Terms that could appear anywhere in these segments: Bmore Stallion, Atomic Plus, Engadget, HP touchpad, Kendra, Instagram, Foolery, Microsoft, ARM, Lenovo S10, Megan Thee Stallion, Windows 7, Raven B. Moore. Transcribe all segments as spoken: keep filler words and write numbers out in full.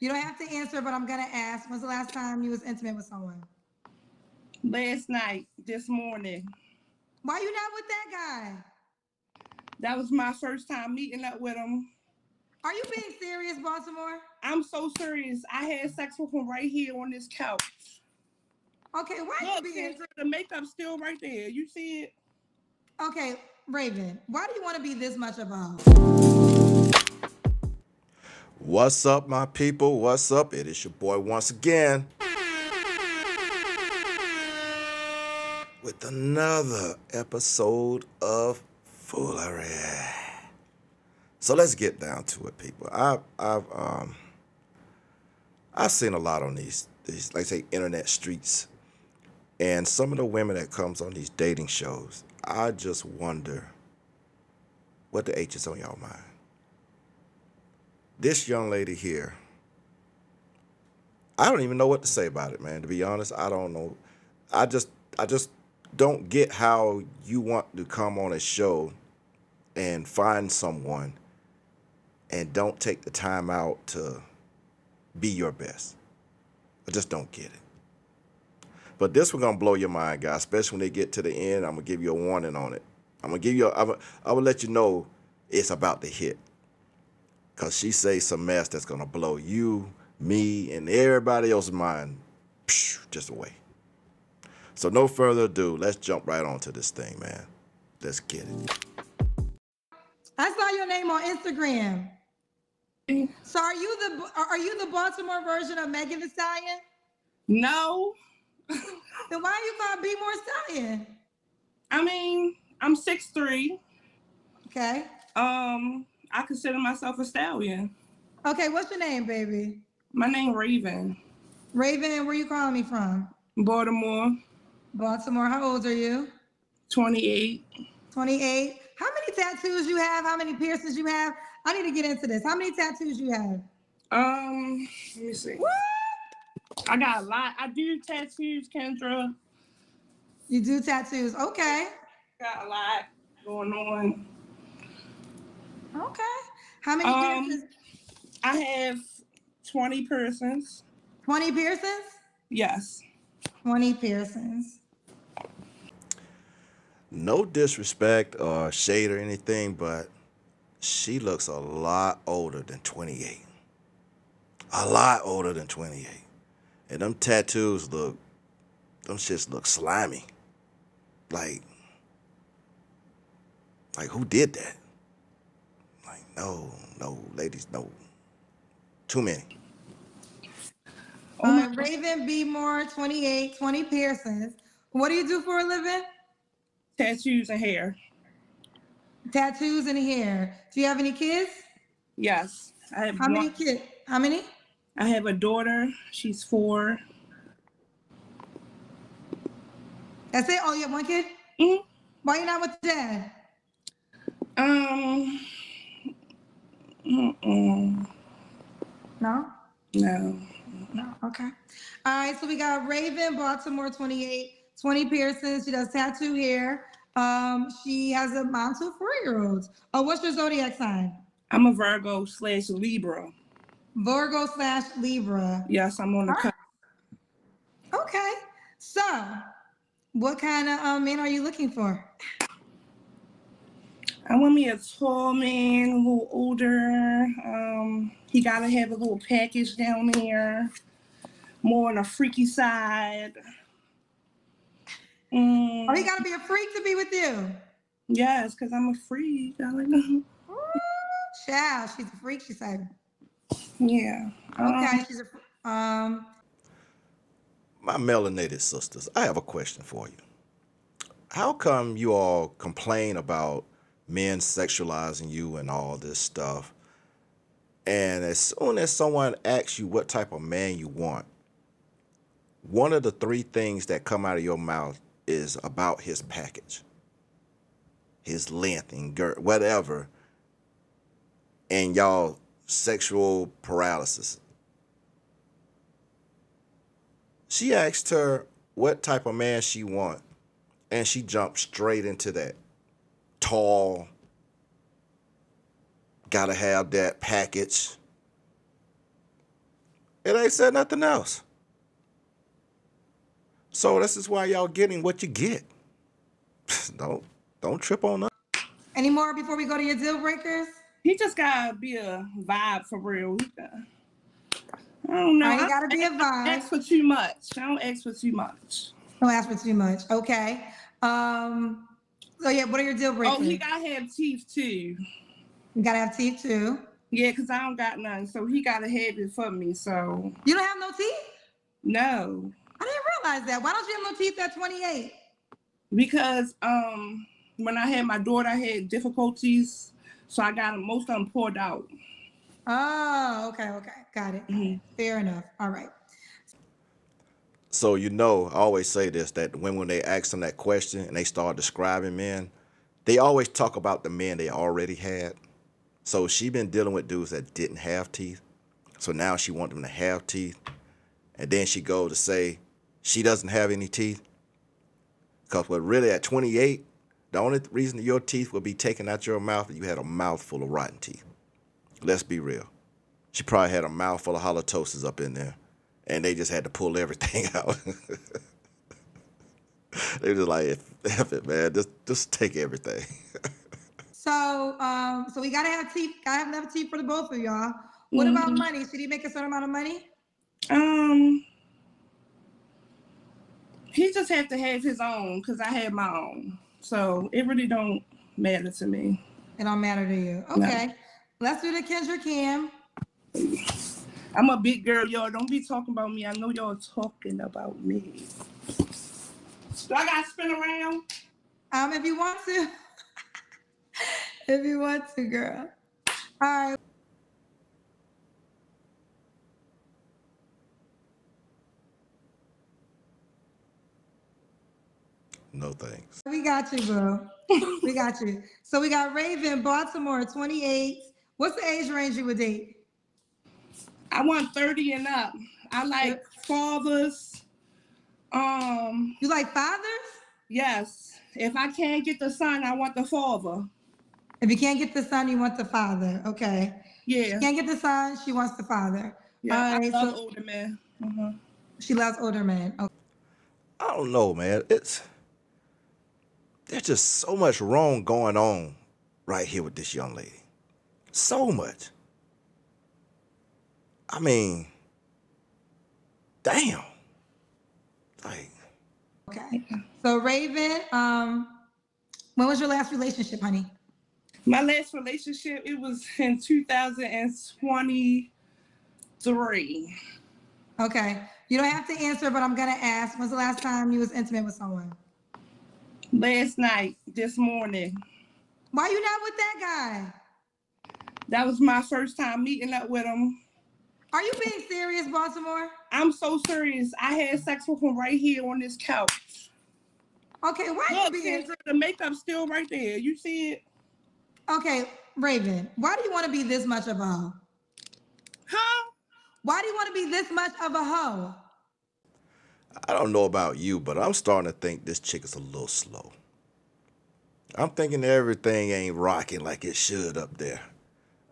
You don't have to answer, but I'm going to ask. When's the last time you was intimate with someone? Last night, this morning. Why you not with that guy? That was my first time meeting up with him. Are you being serious, Baltimore? I'm so serious. I had sex with him right here on this couch. Okay, why Look, you being... Kendra, the makeup's still right there. You see it? Okay, Raven, why do you want to be this much of a... What's up, my people? What's up? It is your boy once again. With another episode of Foolery. So let's get down to it, people. I've I've um I've seen a lot on these these like say internet streets. And some of the women that comes on these dating shows, I just wonder what the H is on y'all mind. This young lady here, I don't even know what to say about it, man. To be honest, I don't know. I just I just don't get how you want to come on a show and find someone and don't take the time out to be your best. I just don't get it. But this one's gonna blow your mind, guys, especially when they get to the end. I'm gonna give you a warning on it. I'm gonna give you a, I'm gonna, I will let you know it's about to hit. Cause she says some mess that's gonna blow you, me, and everybody else's mind just away. So no further ado, let's jump right onto this thing, man. Let's get it. I saw your name on Instagram. So are you the are you the Baltimore version of Megan Thee Stallion? No. Then why are you called Bmore Stallion? I mean, I'm six three. Okay. Um, I consider myself a stallion. Okay, what's your name, baby? My name Raven. Raven, where you calling me from? Baltimore. Baltimore, how old are you? twenty-eight. twenty-eight. How many tattoos you have? How many piercings you have? I need to get into this. How many tattoos you have? Um, let me see. What? I got a lot. I do tattoos, Kendra. You do tattoos. Okay. Got a lot going on. Okay. How many um, piercings? I have twenty piercings. twenty piercings? Yes. twenty piercings. No disrespect or shade or anything, but she looks a lot older than twenty-eight. A lot older than twenty-eight. And them tattoos look, them shits look slimy. Like, like who did that? Like, no, no, ladies, no. Too many. Uh, Raven B. Moore, twenty-eight, twenty piercings. What do you do for a living? Tattoos and hair. Tattoos and hair. Do you have any kids? Yes. I have. How one. many kids? How many? I have a daughter. She's four. That's it? Oh, you have one kid? Mm-hmm. Why are you not with dad? Um. Mm-mm. No? No. No, okay. All right, so we got Raven, Baltimore, twenty-eight, twenty piercings. She does tattoo hair. Um, she has a mom to four-year-olds. Oh, what's your zodiac sign? I'm a Virgo slash Libra. Virgo slash Libra. Yes, I'm on the cut. Right. Okay. So, what kind of um, man are you looking for? I want me a tall man, a little older. Um, he gotta have a little package down there, more on the freaky side. Mm. Oh, he gotta be a freak to be with you. Yes, cause I'm a freak. I like that. Child, she's a freak. She said. Yeah. Okay. Um, she's a. Um. My melanated sisters, I have a question for you. How come you all complain about men sexualizing you and all this stuff, and as soon as someone asks you what type of man you want, one of the three things that come out of your mouth is about his package, his length and girth, whatever, and y'all sexual paralysis? She asked her what type of man she want, and she jumped straight into that. Tall, gotta have that package. It ain't said nothing else. So this is why y'all getting what you get. Don't don't trip on us. Any more before we go to your deal breakers? He just gotta be a vibe for real. I don't know. I ain't gotta be a vibe. I don't ask for too much. I don't ask for too much. Don't ask for too much. Okay. Um. So yeah, what are your deal breakers? Oh, he gotta have teeth too. You gotta have teeth too. Yeah, cause I don't got none, so he gotta have it for me. So you don't have no teeth? No. I didn't realize that. Why don't you have no teeth at twenty-eight? Because um, when I had my daughter, I had difficulties, so I got most of them pulled out. Oh, okay, okay, got it. Mm-hmm. Fair enough. All right. So you know, I always say this, that women, when they ask them that question and they start describing men, they always talk about the men they already had. So she been dealing with dudes that didn't have teeth. So now she want them to have teeth. And then she go to say she doesn't have any teeth. Because what really at twenty-eight, the only reason your teeth will be taken out your mouth is you had a mouthful of rotten teeth. Let's be real. She probably had a mouthful of halitosis up in there. And they just had to pull everything out. They just like, F it, man. Just, just take everything. so um, so we got to have teeth. Got to have enough teeth for the both of y'all. What mm-hmm. about money? Should he make a certain amount of money? Um, he just have to have his own, because I had my own. So it really don't matter to me. It don't matter to you. Okay. No. Let's do the Kendra Cam. I'm a big girl, y'all. Don't be talking about me. I know y'all talking about me. Do I gotta spin around? Um, if you want to. If you want to, girl. All right. No thanks. We got you, bro. We got you. So we got Raven, Baltimore, twenty-eight. What's the age range you would date? I want thirty and up. I like fathers. Um, you like fathers? Yes. If I can't get the son, I want the father. If you can't get the son, you want the father. Okay. Yeah. She can't get the son, she wants the father. Yeah, uh, I love so, older men. Uh-huh. She loves older men. Okay. I don't know, man. It's... There's just so much wrong going on right here with this young lady. So much. I mean, damn. Like. Okay. So Raven, um, when was your last relationship, honey? My last relationship, it was in two thousand twenty-three. Okay. You don't have to answer, but I'm gonna ask. When's the last time you was intimate with someone? Last night, this morning. Why you not with that guy? That was my first time meeting up with him. Are you being serious, Baltimore? I'm so serious. I had sex with him right here on this couch. Okay, why Look, you being... Kendra, the makeup's still right there. You see it? Okay, Raven, why do you want to be this much of a hoe? Huh? Why do you want to be this much of a hoe? I don't know about you, but I'm starting to think this chick is a little slow. I'm thinking everything ain't rocking like it should up there.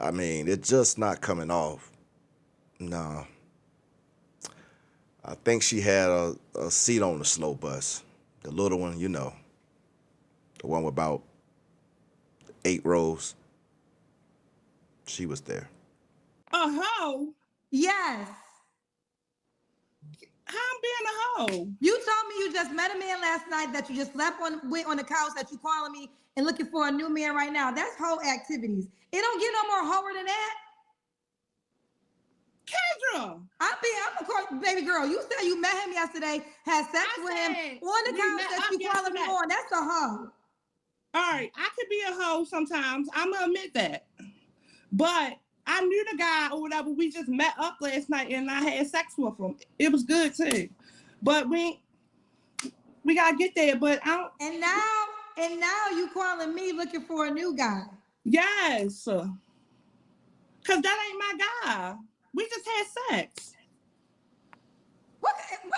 I mean, it's just not coming off. No. I think she had a, a seat on the slow bus. The little one, you know. The one with about eight rows. She was there. A hoe? Yes. How I'm being a hoe? You told me you just met a man last night that you just left on went on the couch, that you calling me and looking for a new man right now. That's hoe activities. It don't get no more hoer than that. Kendra, I'm being, I'm of course, baby girl. You said you met him yesterday, had sex I with him on the couch that you calling me on. That's a hoe. All right, I could be a hoe sometimes. I'm gonna admit that, but I knew the guy or whatever. We just met up last night and I had sex with him. It was good too, but we we gotta get there. But I don't. And now, and now you calling me looking for a new guy? Yes, cause that ain't my guy. We just had sex. What,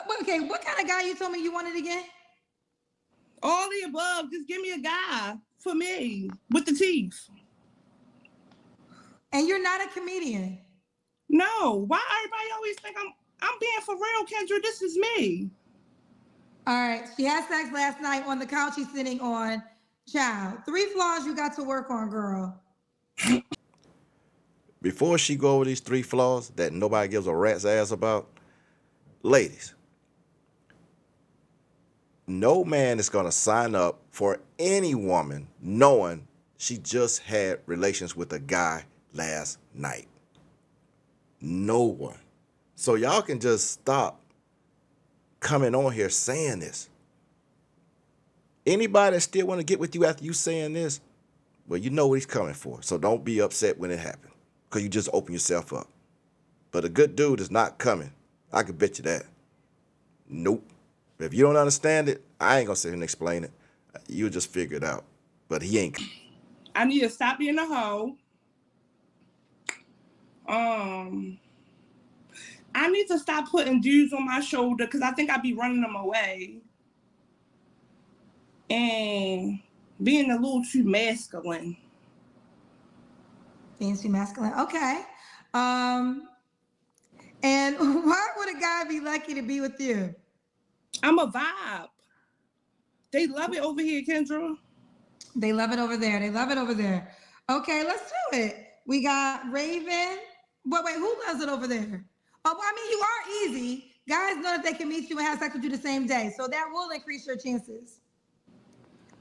what? Okay, what kind of guy you told me you wanted again? All the above. Just give me a guy for me with the teeth. And you're not a comedian. No. Why everybody always think I'm I'm being for real, Kendra? This is me. All right. She had sex last night on the couch she's sitting on. Child, three flaws you got to work on, girl. Before she go over these three flaws that nobody gives a rat's ass about, ladies, no man is going to sign up for any woman knowing she just had relations with a guy last night. No one. So y'all can just stop coming on here saying this. Anybody that still want to get with you after you saying this, well, you know what he's coming for. So don't be upset when it happens, because you just open yourself up. But a good dude is not coming. I can bet you that. Nope. If you don't understand it, I ain't going to sit here and explain it. You'll just figure it out. But he ain't. I need to stop being a hoe. Um, I need to stop putting dudes on my shoulder, because I think I'd be running them away. And being a little too masculine. Being too masculine. Okay. Um, and why would a guy be lucky to be with you? I'm a vibe. They love it over here, Kendra. They love it over there. They love it over there. Okay, let's do it. We got Raven. But wait, who loves it over there? Oh, well, I mean, you are easy. Guys know that they can meet you and have sex with you the same day. So that will increase your chances.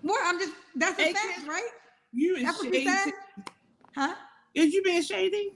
What? I'm just, that's a hey, fact, right? You is that's what shady. You said? Huh? Is you being shady?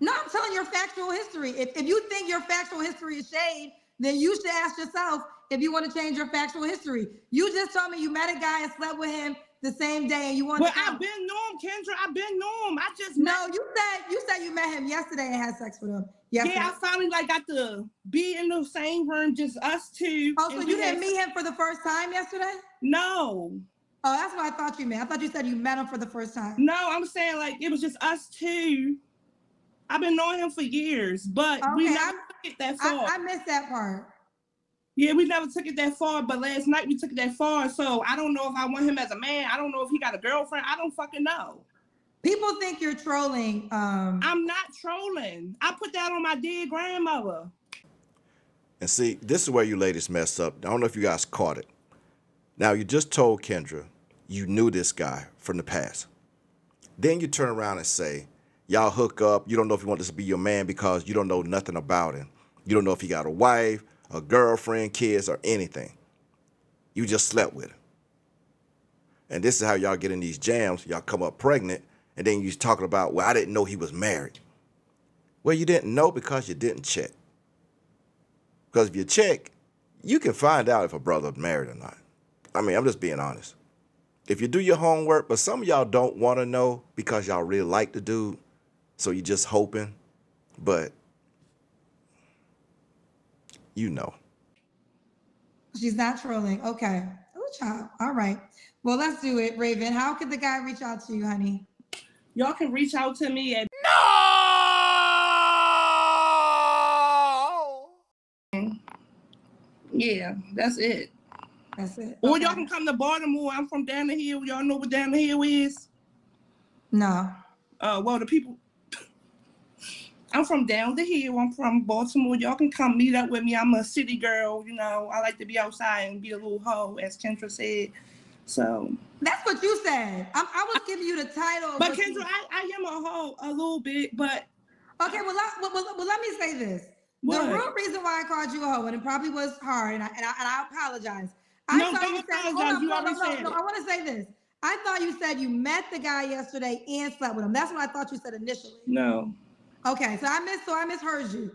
No, I'm telling your factual history. If, if you think your factual history is shade, then you should ask yourself if you want to change your factual history. You just told me you met a guy and slept with him the same day and you want well, to- Well, I've been known, Kendra. I've been known. I just No, you said you said you met him yesterday and had sex with him. Yesterday. Yeah, I finally like got to be in the same room, just us two. Oh, so you didn't meet him for the first time yesterday? No. Oh, that's what I thought you meant. I thought you said you met him for the first time. No, I'm saying like it was just us two. I've been knowing him for years, but okay, we never I, took it that far. I, I missed that part. Yeah, we never took it that far, but last night we took it that far. So I don't know if I want him as a man. I don't know if he got a girlfriend. I don't fucking know. People think you're trolling. Um... I'm not trolling. I put that on my dead grandmother. And see, this is where you ladies mess up. I don't know if you guys caught it. Now, you just told Kendra you knew this guy from the past. Then you turn around and say, y'all hook up. You don't know if you want this to be your man because you don't know nothing about him. You don't know if he got a wife, a girlfriend, kids, or anything. You just slept with him. And this is how y'all get in these jams. Y'all come up pregnant, and then you're talking about, well, I didn't know he was married. Well, you didn't know because you didn't check. Because if you check, you can find out if a brother married or not. I mean, I'm just being honest. If you do your homework, but some of y'all don't want to know because y'all really like the dude, so you're just hoping, but you know. She's not trolling. Okay. Oh, child. All right. Well, let's do it, Raven. How could the guy reach out to you, honey? Y'all can reach out to me at... No! Yeah, that's it. That's it. Or okay. Y'all can come to Baltimore. I'm from down the hill. Y'all know what down the hill is? No. Uh, well, the people... I'm from down the hill. I'm from Baltimore. Y'all can come meet up with me. I'm a city girl. You know, I like to be outside and be a little hoe, as Kendra said. So... That's what you said. I, I was giving you the title. But, Kendra, you... I, I am a hoe a little bit, but... Okay, well, well, well, well let me say this. What? The real reason why I called you a hoe, and it probably was hard, and I, and I, and I apologize... I no, thought you said, hold on, you hold on, hold on. No, I want to say this. I thought you said you met the guy yesterday and slept with him. That's what I thought you said initially. No. Okay, so I miss, so I misheard you.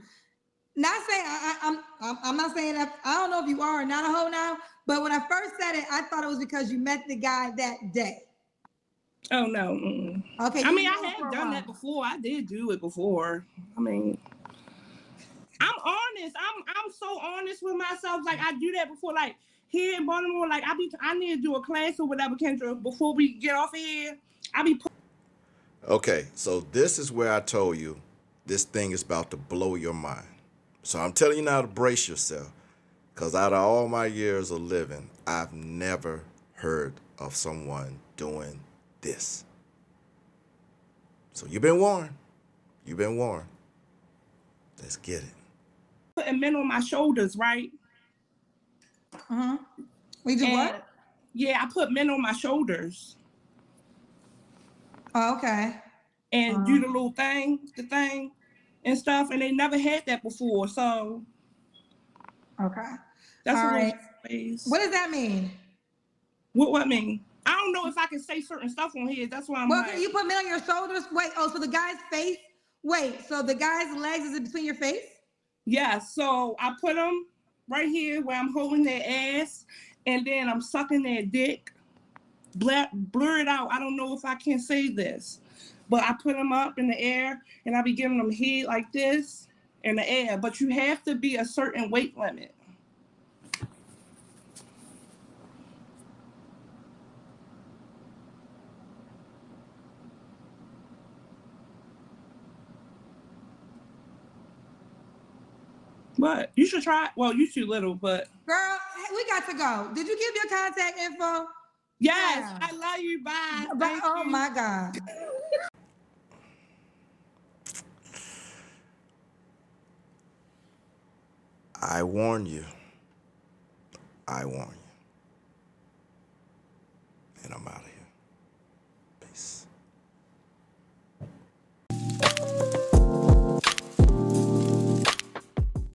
Not saying I, I, I'm, I'm not saying that. I don't know if you are or not a hoe now. But when I first said it, I thought it was because you met the guy that day. Oh no. Mm-mm. Okay. I mean, I have done that before. I did do it before. I mean. I'm honest. I'm, I'm so honest with myself. Like I do that before. Like. Here in Baltimore, like I be, I need to do a class or whatever, Kendra. Before we get off of here, I be. Okay, so this is where I told you, this thing is about to blow your mind. So I'm telling you now to brace yourself, because out of all my years of living, I've never heard of someone doing this. So you've been warned. You've been warned. Let's get it. Putting men on my shoulders, right? Uh-huh. We do and, what? Yeah, I put men on my shoulders. Oh, okay. And um. do the little thing, the thing and stuff, and they never had that before, so. Okay. That's all right. What does that mean? What what mean? I don't know if I can say certain stuff on here. That's why I'm well, like. Well, you put men on your shoulders? Wait, oh, so the guy's face? Wait, so the guy's legs is in between your face? Yeah, so I put them right here where I'm holding their ass, and then I'm sucking their dick. Black, blur it out. I don't know if I can say this, but I put them up in the air, and I be giving them head like this in the air. But you have to be a certain weight limit. But you should try. Well, you too little, but. Girl, we got to go. Did you give your contact info? Yes. Yeah. I love you. Bye. Bye. Oh, you. My God. I warn you. I warn you. And I'm out of here.